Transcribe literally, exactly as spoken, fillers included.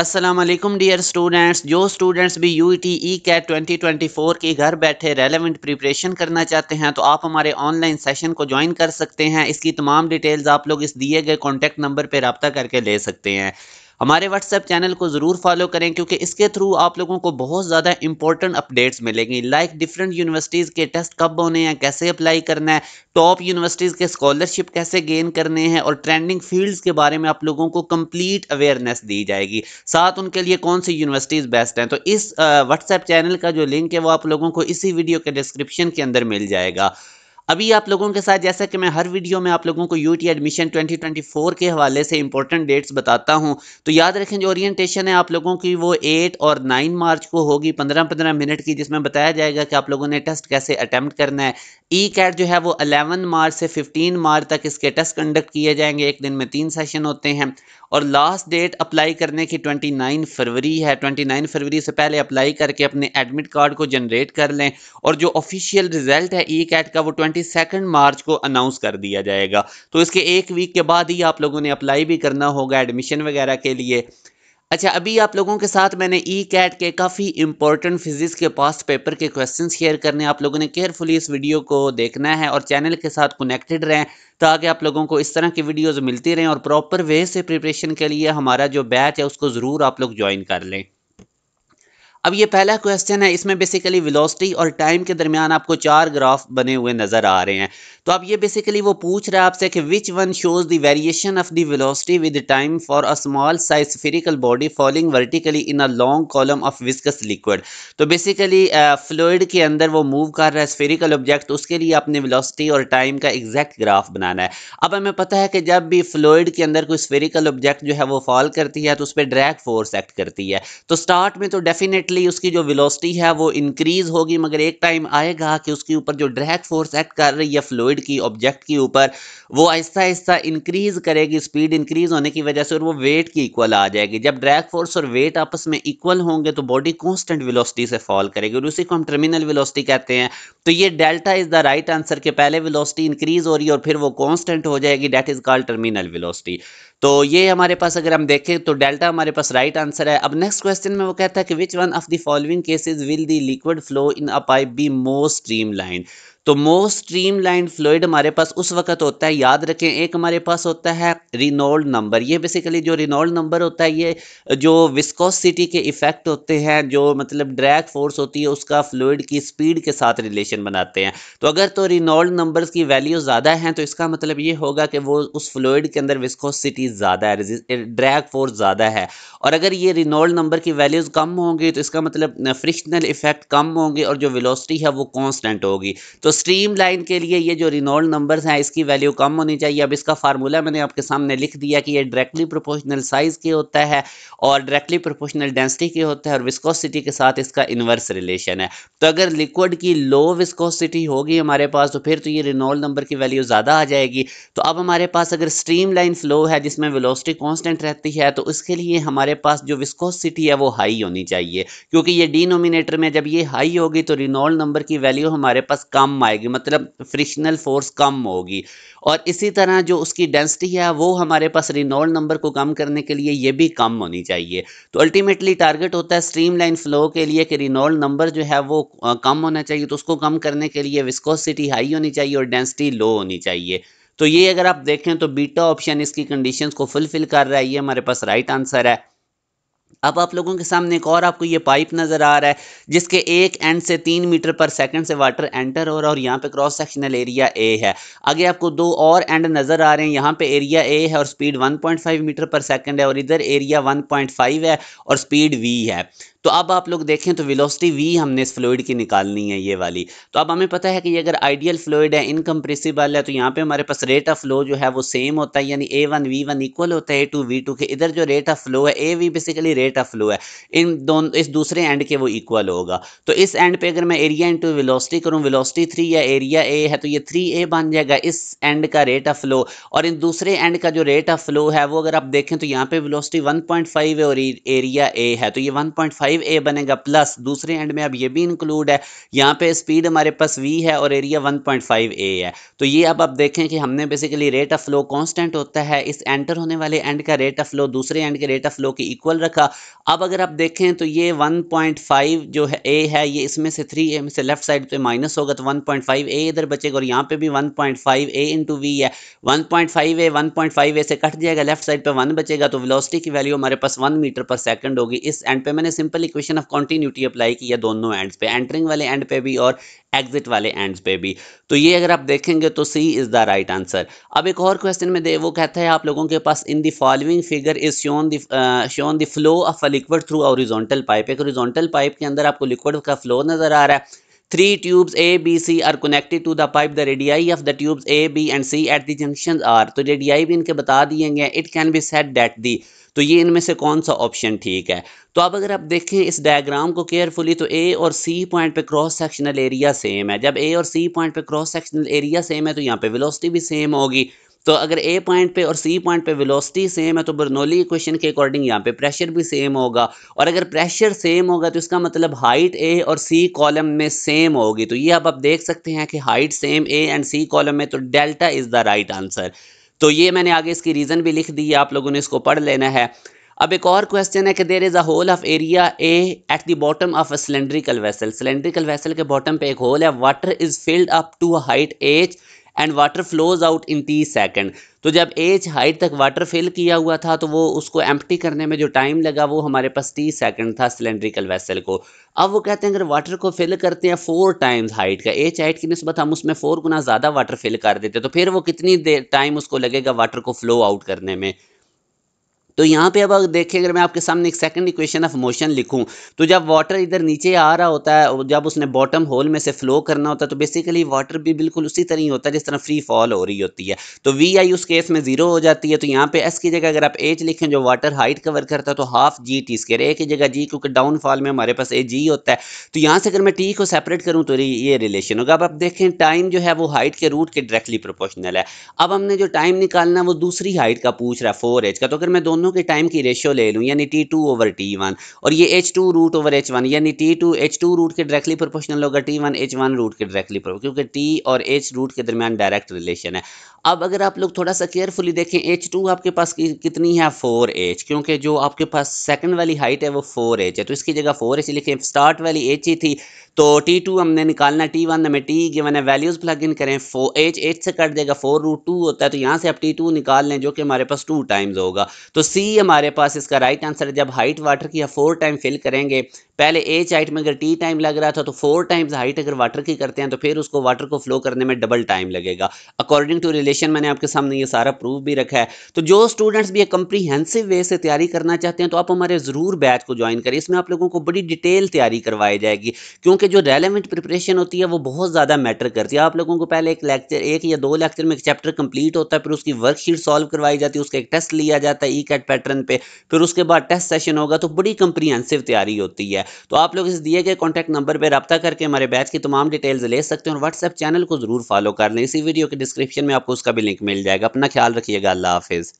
अस्सलाम वालेकुम dear students. जो स्टूडेंट्स भी U E T E CAT twenty twenty four की घर बैठे रेलेवेंट प्रिपरेशन करना चाहते हैं तो आप हमारे ऑनलाइन सेशन को ज्वाइन कर सकते हैं। इसकी तमाम डिटेल्स आप लोग इस दिए गए कॉन्टैक्ट नंबर पर रब्ता करके ले सकते हैं। हमारे व्हाट्सएप चैनल को ज़रूर फॉलो करें क्योंकि इसके थ्रू आप लोगों को बहुत ज़्यादा इंपॉर्टेंट अपडेट्स मिलेंगी, लाइक डिफरेंट यूनिवर्सिटीज़ के टेस्ट कब होने हैं, कैसे अप्लाई करना है, टॉप यूनिवर्सिटीज़ के स्कॉलरशिप कैसे गेन करने हैं और ट्रेंडिंग फील्ड्स के बारे में आप लोगों को कंप्लीट अवेयरनेस दी जाएगी। साथ उनके लिए कौन सी यूनिवर्सिटीज़ बेस्ट हैं, तो इस व्हाट्सएप चैनल का जो लिंक है वो आप लोगों को इसी वीडियो के डिस्क्रिप्शन के अंदर मिल जाएगा। अभी आप लोगों के साथ, जैसा कि मैं हर वीडियो में आप लोगों को UT admission twenty twenty four के हवाले से इंपॉर्टेंट डेट्स बताता हूं, तो याद रखें जो ओरिएंटेशन है आप लोगों की वो आठ और नौ मार्च को होगी, पंद्रह पंद्रह मिनट की, जिसमें बताया जाएगा कि आप लोगों ने टेस्ट कैसे अटैम्प्ट करना है। ई कैट जो है वो ग्यारह मार्च से पंद्रह मार्च तक इसके टेस्ट कंडक्ट किए जाएंगे, एक दिन में तीन सेशन होते हैं। और लास्ट डेट अप्लाई करने की उनतीस फरवरी है। उनतीस फरवरी से पहले अप्लाई करके अपने एडमिट कार्ड को जनरेट कर लें और जो ऑफिशियल रिजल्ट है ई कैट का वो बाईस मार्च को अनाउंस कर दिया जाएगा। तो इसके एक वीक के बाद ही आप लोगों ने अप्लाई भी करना होगा एडमिशन वगैरह के लिए। अच्छा, अभी आप लोगों के साथ मैंने ई कैट के काफ़ी इंपॉर्टेंट फिजिक्स के पास्ट पेपर के क्वेश्चंस शेयर करने, आप लोगों ने केयरफुली इस वीडियो को देखना है और चैनल के साथ कनेक्टेड रहें ताकि आप लोगों को इस तरह की वीडियोस मिलती रहें और प्रॉपर वे से प्रिपरेशन के लिए हमारा जो बैच है उसको ज़रूर आप लोग ज्वाइन कर लें। अब ये पहला क्वेश्चन है, इसमें बेसिकली वेलोसिटी और टाइम के दरमियान आपको चार ग्राफ बने हुए नज़र आ रहे हैं। तो अब ये बेसिकली वो पूछ रहा है आपसे कि which one shows the variation of the velocity with time for a small size spherical body falling vertically in a long column of viscous liquid. तो बेसिकली फ्लूइड के अंदर वो मूव कर रहा है स्फेरिकल ऑब्जेक्ट, उसके लिए आपने वेलोसिटी और टाइम का एग्जैक्ट ग्राफ बनाना है। अब हमें पता है कि जब भी फ्लूइड के अंदर कोई स्फेरिकल ऑब्जेक्ट जो है वो फॉल करती है तो उस पर ड्रैग फोर्स एक्ट करती है। तो स्टार्ट में तो डेफिनेटली उसकी जो वेलोसिटी है वो इंक्रीज होगी, मगर एक टाइम आएगा कि उसके ऊपर जो ड्रैग फोर्स एक्ट कर रही है फ्लूइड की ऑब्जेक्ट के ऊपर वो आहिस्ता आहिस्ता इंक्रीज करेगी, स्पीड इंक्रीज होने की वजह से, और वो वेट की इक्वल आ जाएगी। जब ड्रैग फोर्स और वेट आपस में इक्वल होंगे तो बॉडी कांस्टेंट वेलोसिटी से फॉल करेगी और उसी को हम टर्मिनल वेलोसिटी कहते हैं। तो ये delta is the right answer के पहले वेलोसिटी इंक्रीज हो रही है और फिर वो कांस्टेंट हो जाएगी, that is called terminal velocity. तो ये हमारे पास अगर हम देखें तो डेल्टा हमारे पास राइट आंसर है। अब नेक्स्ट क्वेश्चन में वो कहता है कि which one of the following cases will the liquid flow in a pipe be most streamline. तो मोस्ट स्ट्रीमलाइन फ्लूइड हमारे पास उस वक्त होता है, याद रखें एक हमारे पास होता है रेनॉल्ड नंबर। ये बेसिकली जो रेनॉल्ड नंबर होता है ये जो विस्कोसिटी के इफेक्ट होते हैं, जो मतलब ड्रैग फोर्स होती है उसका फ्लूइड की स्पीड के साथ रिलेशन बनाते हैं। तो अगर तो रेनॉल्ड नंबर्स की वैल्यू ज़्यादा हैं तो इसका मतलब ये होगा कि वो उस फ्लूइड के अंदर विस्कोसिटी ज़्यादा है, ड्रैग फोर्स ज़्यादा है। और अगर ये रेनॉल्ड नंबर की वैल्यूज़ कम होंगी तो इसका मतलब फ्रिक्शनल इफेक्ट कम होंगे और जो वेलोसिटी है वो कॉन्स्टेंट होगी। तो स्ट्रीम लाइन के लिए ये जो रेनॉल्ड नंबर्स हैं इसकी वैल्यू कम होनी चाहिए। अब इसका फार्मूला मैंने आपके सामने लिख दिया कि ये डायरेक्टली प्रोपोर्शनल साइज के होता है और डायरेक्टली प्रोपोर्शनल डेंसिटी के होता है और विस्कोसिटी के साथ इसका इन्वर्स रिलेशन है। तो अगर लिक्विड की लो विस्कोसिटी होगी हमारे पास तो फिर तो ये रेनॉल्ड नंबर की वैल्यू ज़्यादा आ जाएगी। तो अब हमारे पास अगर स्ट्रीम लाइन फ्लो है जिसमें वेलोसिटी कॉन्स्टेंट रहती है तो इसके लिए हमारे पास जो विस्कोसिटी है वो हाई होनी चाहिए, क्योंकि ये डिनोमिनेटर में जब ये हाई होगी तो रेनॉल्ड नंबर की वैल्यू हमारे पास कम आएगी, मतलब फ्रिक्शनल फोर्स कम होगी। और इसी तरह जो उसकी डेंसिटी है वो हमारे पास रेनॉल्ड नंबर को कम करने के लिए ये भी कम होनी चाहिए। तो अल्टीमेटली टारगेट होता है स्ट्रीमलाइन फ्लो के लिए कि रेनॉल्ड नंबर जो है वो कम होना चाहिए, तो उसको कम करने के लिए विस्कोसिटी हाई होनी चाहिए और डेंसिटी लो होनी चाहिए। तो ये अगर आप देखें तो बीटा ऑप्शन इसकी कंडीशंस को फुलफिल कर रहा है, ये हमारे पास राइट आंसर है। अब आप लोगों के सामने एक और आपको ये पाइप नज़र आ रहा है जिसके एक एंड से तीन मीटर पर सेकंड से वाटर एंटर हो रहा है और यहाँ पे क्रॉस सेक्शनल एरिया ए है। आगे आपको दो और एंड नज़र आ रहे हैं, यहाँ पे एरिया ए है और स्पीड एक पॉइंट पाँच मीटर पर सेकंड है और इधर एरिया एक पॉइंट पाँच है और स्पीड वी है। तो अब आप लोग देखें तो वेलोसिटी वी हमने इस फ्लूइड की निकालनी है, ये वाली। तो अब हमें पता है कि ये अगर आइडियल फ्लूइड है, इनकम्प्रेसिबल है, तो यहाँ पे हमारे पास रेट ऑफ फ्लो जो है वो सेम होता है, यानी A one V one equal होता है ए टू वी टू के। इधर जो रेट ऑफ फ्लो है A V basically rate of flow है, इन दोनों इस दूसरे एंड के वो इक्वल होगा। तो इस एंड पे अगर मैं एरिया इंटू वेलोसिटी करूँ, वेलोसिटी थ्री है, एरिया ए है, तो ये थ्री ए बन जाएगा इस एंड का रेट ऑफ फ्लो। और इन दूसरे एंड का जो रेट ऑफ फ्लो है वो अगर आप देखें तो यहाँ पे वेलोसिटी वन पॉइंट फाइव है और एरिया ए है, तो ये वन पॉइंट फाइव ए बनेगा प्लस दूसरे एंड में अब ये भी इंक्लूड है, यहाँ पे स्पीड हमारे पास वी है और एरिया एक पॉइंट पाँच ए है। तो ये अब आप देखें कि हमने basically rate of flow constant होता है, इस एंटर होने वाले एंड का रेट ऑफ फ्लो दूसरे एंड के रेट ऑफ फ्लो के इक्वल रखा अब अगर आप देखें तो ये वन पॉइंट फाइव जो है ए है, ये इसमें से थ्री ए में से लेफ्ट साइड पे माइनस होगा तो वन पॉइंट फाइव ए इधर बचेगा, और यहाँ पे भी one point five A into V है, one point five A one point five A से कट जाएगा, लेफ्ट साइड पे वन बचेगा, तो वेलोसिटी की वैल्यू हमारे पास वन मीटर पर सेकंड होगी। इस एंड पे मैंने simple equation of continuity apply किया दोनों एंड्स पे, एंटरिंग वाले एंड पे भी और एग्जिट वाले एंड्स पे भी। तो ये अगर आप देखेंगे तो C is the right answer. अब एक और क्वेश्चन में दे वो कहता है आप लोगों के पास in the following figure is shown the shown the flow of a liquid through horizontal pipe. एक हॉरिजॉन्टल पाइप के अंदर आपको लिक्विड का फ्लो नजर आ रहा है। Three tubes A B C are connected to the pipe, the radii of the tubes A B and C at the junction are. तो रेडियाई भी इनके बता दिए गए। It can be said that the, तो ये इनमें से कौन सा ऑप्शन ठीक है? तो अब अगर आप देखें इस डायग्राम को केयरफुली तो ए और सी पॉइंट पे क्रॉस सेक्शनल एरिया सेम है। जब ए और सी पॉइंट पे क्रॉस सेक्शनल एरिया सेम है तो यहाँ पे वेलोसिटी भी सेम होगी। तो अगर ए पॉइंट पे और सी पॉइंट पे वेलोसिटी सेम है तो बर्नौली इक्वेशन के अकॉर्डिंग यहाँ पे प्रेशर भी सेम होगा, और अगर प्रेशर सेम होगा तो इसका मतलब हाइट ए और सी कॉलम में सेम होगी। तो ये अब आप देख सकते हैं कि height same A and C column में, तो delta is the right answer. तो ये मैंने आगे इसकी रीज़न भी लिख दी है, आप लोगों ने इसको पढ़ लेना है। अब एक और क्वेश्चन है कि there is a hole of area A at the bottom of a cylindrical vessel. Cylindrical vessel के बॉटम पे एक होल है। Water is filled up to height H and water flows out in T second. तो जब H height तक water fill किया हुआ था तो वो उसको एम्प्टी करने में जो टाइम लगा वो हमारे पास टी सेकंड था सिलेंड्रिकल वेसल को। अब वो कहते हैं अगर वाटर को फिल करते हैं फोर टाइम्स हाइट का, एच हाइट की निस्बत हम उसमें फोर गुना ज़्यादा वाटर फिल कर देते तो फिर वो कितनी देर टाइम उसको लगेगा वाटर को फ्लो आउट करने में। तो यहाँ पे अब देखिए अगर मैं आपके सामने एक सेकंड इक्वेशन ऑफ मोशन लिखूं तो जब वाटर इधर नीचे आ रहा होता है और जब उसने बॉटम होल में से फ्लो करना होता है तो बेसिकली वाटर भी बिल्कुल उसी तरह ही होता है जिस तरह फ्री फॉल हो रही होती है। तो वी आई उस केस में जीरो हो जाती है। तो यहाँ पे एस की जगह अगर आप एच लिखें जो वाटर हाइट कवर करता है तो half G T square, A की जगह जी क्योंकि डाउन फॉल में हमारे पास ए जी होता है। तो यहाँ से अगर मैं टी को सेपरेट करूँ तो ये रिलेशन होगा। अब आप देखें टाइम जो है वो हाइट के रूट के डायरेक्टली प्रोपोर्शनल है। अब हमने जो टाइम निकालना है वो दूसरी हाइट का पूछ रहा है फोर एच का। तो अगर मैं दोनों के टाइम की रेशियो ले लूँ यानी T two over T one और ये H two root over H one यानी T two H two root के डायरेक्टली प्रोपोर्शनल होगा T one H one root के डायरेक्टली, क्योंकि टी और एच रूट के दरमियान डायरेक्ट रिलेशन है। अब अगर आप लोग थोड़ा सा केयरफुली देखें एच टू आपके पास कि, कितनी है फोर एच, क्योंकि जो आपके पास सेकंड वाली हाइट है वो फोर एच है तो इसकी जगह फोर एच लिखें। स्टार्ट वाली एच ही थी तो टी टू हमने निकालना टी वन हमें टी गिवन है, वैल्यूज़ प्लग इन करें फोर एच एच से कट जाएगा फोर रूट टू होता है तो यहाँ से आप टी टू निकाल लें जो कि हमारे पास टू टाइम्स होगा। तो सी हमारे पास इसका राइट आंसर है। जब हाइट वाटर की फोर टाइम फिल करेंगे, पहले एच हाइट में अगर टी टाइम लग रहा था तो फोर टाइम्स हाइट अगर वाटर की करते हैं तो फिर उसको वाटर को फ्लो करने में डबल टाइम लगेगा। अकॉर्डिंग टू रिलेशन मैंने आपके सामने ये सारा प्रूफ भी रखा है। तो जो स्टूडेंट्स भी एक कंप्रीहेंसिव वे से तैयारी करना चाहते हैं तो आप हमारे ज़रूर बैच को ज्वाइन करें। इसमें आप लोगों को बड़ी डिटेल तैयारी करवाई जाएगी क्योंकि जो रेलेवेंट प्रिपरेशन होती है वो बहुत ज़्यादा मैटर करती है। आप लोगों को पहले एक लेक्चर एक या दो लेक्चर में एक चैप्टर कंप्लीट होता है, फिर उसकी वर्कशीट सॉल्व करवाई जाती है, उसका एक टेस्ट लिया जाता है ईकैट पैटर्न पे, फिर उसके बाद टेस्ट सेशन होगा। तो बड़ी कंप्रीहेंसिव तैयारी होती है। तो आप लोग इस दिए गए कॉन्टैक्ट नंबर पर रब्ता करके हमारे बैच की तमाम डिटेल्स ले सकते हैं और व्हाट्सएप चैनल को जरूर फॉलो कर लें। इसी वीडियो के डिस्क्रिप्शन में आपको उसका भी लिंक मिल जाएगा। अपना ख्याल रखिएगा। अल्लाह हाफिज़।